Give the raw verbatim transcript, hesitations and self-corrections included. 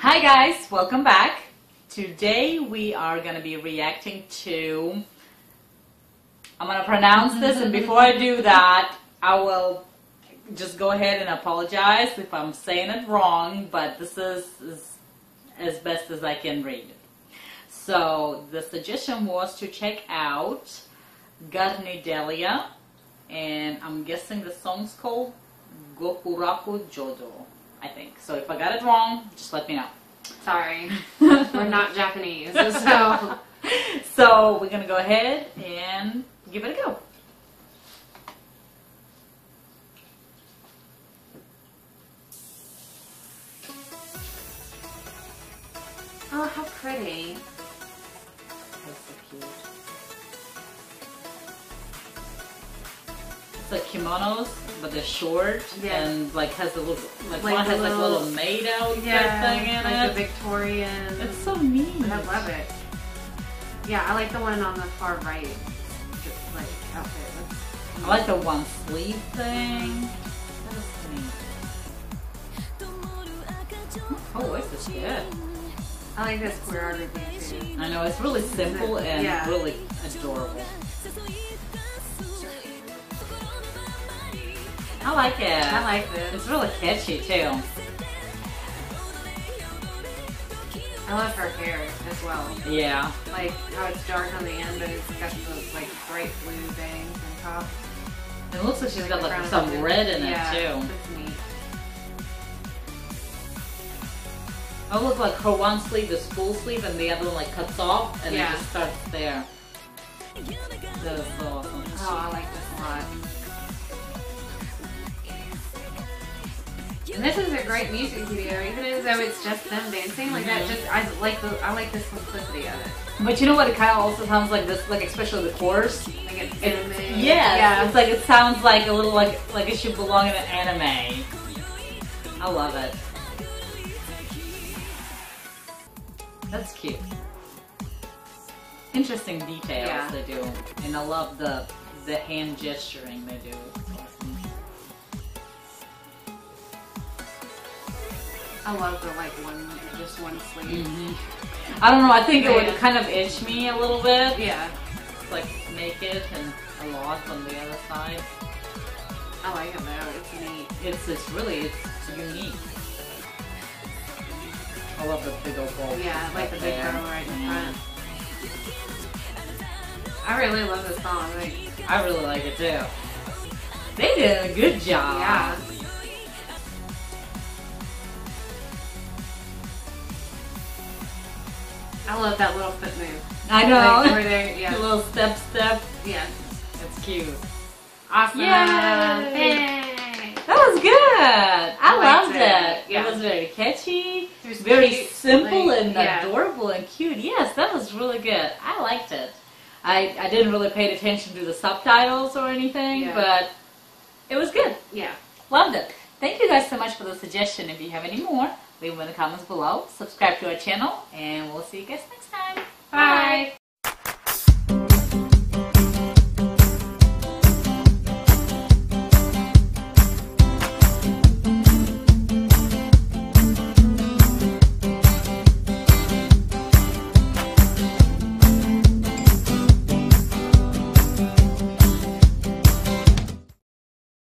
Hi guys, welcome back. Today we are going to be reacting to, I'm going to pronounce this, and before I do that I will just go ahead and apologize if I'm saying it wrong, but this is, is as best as I can read it. So the suggestion was to check out GARNiDELiA, and I'm guessing the song's called Gokuraku Jodo, I think. So if I got it wrong, just let me know. Sorry, we're not Japanese, so... So we're gonna go ahead and give it a go. Oh, how pretty. That's so cute. It's like kimonos, but they're short, yeah. And like has a little, like, like one has little, like a little maid outfit, yeah, thing in like it. The Victorian. It's so neat. I love it. Yeah, I like the one on the far right, just like outfit. That's I like the one sleeve thing. That is neat. Oh, it's this good. I like this choreography too. I know, it's really simple it? and yeah. really adorable. I like it. I like this. It's really catchy too. I love her hair as well. Yeah. Like how it's dark on the end, but it's got those like bright blue bangs on top. It looks like she's got like some red in it too. It's neat. Oh, look, like her one sleeve is full sleeve and the other one like cuts off and yeah. it just starts there. That is so awesome. Oh, I like this a lot. And this is a great music video, even though it's just them dancing like mm-hmm. that. Just I like the I like the simplicity of it. But you know what? It kind of also sounds like this, like especially the chorus. Like it's anime. It, yeah, yeah, it's like it sounds like a little like like it should belong in an anime. I love it. That's cute. Interesting details yeah. they do, and I love the the hand gesturing they do. I love the like one, just one sleeve. Mm-hmm. I don't know, I think it would kind of itch me a little bit. Yeah. It's like naked and a lot on the other side. I like it though, it's neat. It's, it's really, it's unique. I love the big old ball. Yeah, I like the big girl right in front. I really love this song. Like, I really like it too. They did a good job. Yeah. I love that little foot move. I know. Like, over there, yeah. The little step step. Yeah. That's cute. Awesome. Yay. Yay. That was good. I, I loved it. it. Yeah. It was very catchy, it was very cute, simple like, and yeah. adorable and cute. Yes, that was really good. I liked it. I, I didn't really pay attention to the subtitles or anything, yeah. but it was good. Yeah. Loved it. Thank you guys so much for the suggestion. If you have any more, leave them in the comments below. Subscribe to our channel, and we'll see you guys next time. Bye! Bye.